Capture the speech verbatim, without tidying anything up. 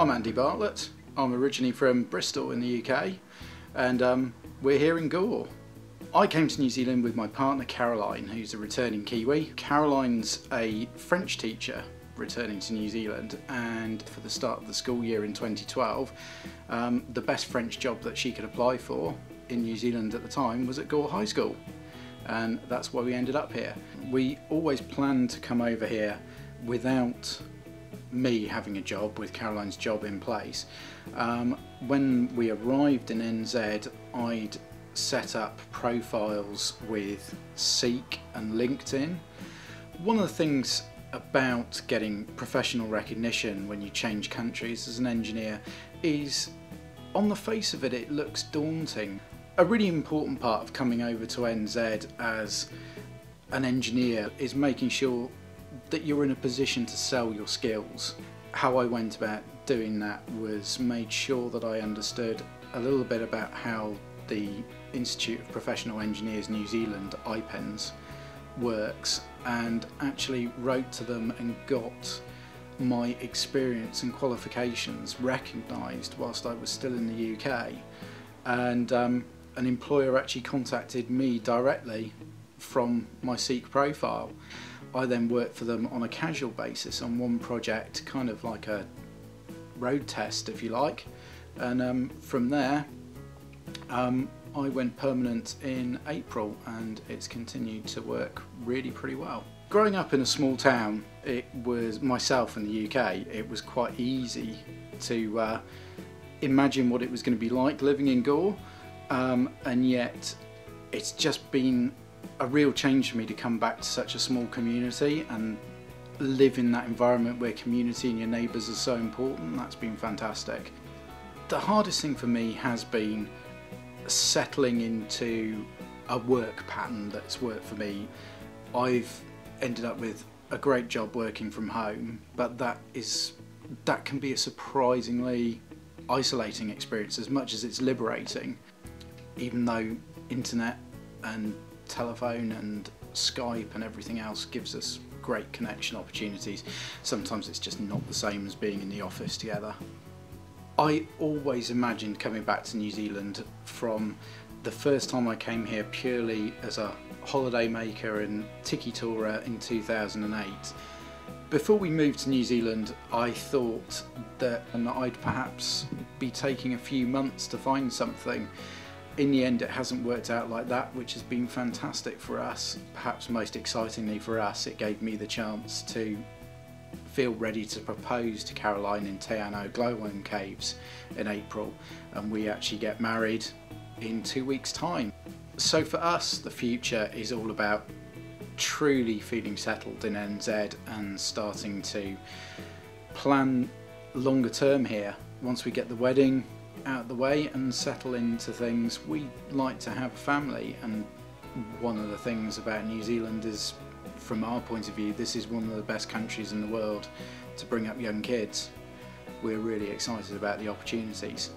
I'm Andy Bartlett. I'm originally from Bristol in the U K, and um, we're here in Gore. I came to New Zealand with my partner Caroline, who's a returning Kiwi. Caroline's a French teacher returning to New Zealand, and for the start of the school year in twenty twelve, um, the best French job that she could apply for in New Zealand at the time was at Gore High School, and that's why we ended up here. We always planned to come over here without me having a job, with Caroline's job in place. Um, when we arrived in N Z, I'd set up profiles with Seek and LinkedIn. One of the things about getting professional recognition when you change countries as an engineer is, on the face of it, it looks daunting. A really important part of coming over to N Z as an engineer is making sure that you're in a position to sell your skills. How I went about doing that was made sure that I understood a little bit about how the Institute of Professional Engineers New Zealand, I P E N S, works, and actually wrote to them and got my experience and qualifications recognised whilst I was still in the U K. And um, an employer actually contacted me directly from my Seek profile. I then worked for them on a casual basis on one project, kind of like a road test, if you like, and um, from there um, I went permanent in April, and it's continued to work really pretty well. Growing up in a small town, it was myself in the U K, it was quite easy to uh, imagine what it was going to be like living in Gore, um, and yet it's just been a real change for me to come back to such a small community and live in that environment where community and your neighbours are so important. That's been fantastic. The hardest thing for me has been settling into a work pattern that's worked for me. I've ended up with a great job working from home, but that is that can be a surprisingly isolating experience, as much as it's liberating. Even though internet and telephone and Skype and everything else gives us great connection opportunities, sometimes it's just not the same as being in the office together. I always imagined coming back to New Zealand from the first time I came here purely as a holiday maker in Tiki Tora in two thousand eight. Before we moved to New Zealand, I thought that I'd perhaps be taking a few months to find something. In the end, it hasn't worked out like that, which has been fantastic for us. Perhaps most excitingly for us, it gave me the chance to feel ready to propose to Caroline in Te Anau Glowworm Caves in April, and we actually get married in two weeks' time. So for us, the future is all about truly feeling settled in N Z and starting to plan longer term here. Once we get the wedding out of the way and settle into things, we like to have a family, and one of the things about New Zealand is, from our point of view, this is one of the best countries in the world to bring up young kids. We're really excited about the opportunities.